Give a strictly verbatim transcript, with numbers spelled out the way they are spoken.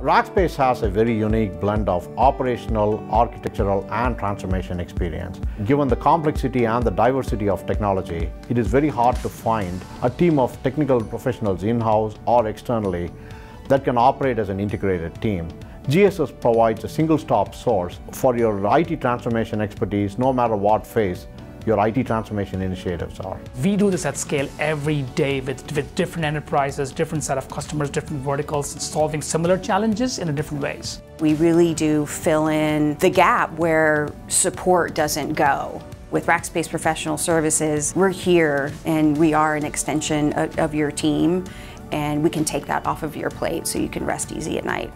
Rackspace has a very unique blend of operational, architectural, and transformation experience. Given the complexity and the diversity of technology, it is very hard to find a team of technical professionals in-house or externally that can operate as an integrated team. G S S provides a single-stop source for your I T transformation expertise, no matter what phase your I T transformation initiatives are. We do this at scale every day with, with different enterprises, different set of customers, different verticals, solving similar challenges in different ways. We really do fill in the gap where support doesn't go. With Rackspace Professional Services, we're here and we are an extension of, of your team, and we can take that off of your plate so you can rest easy at night.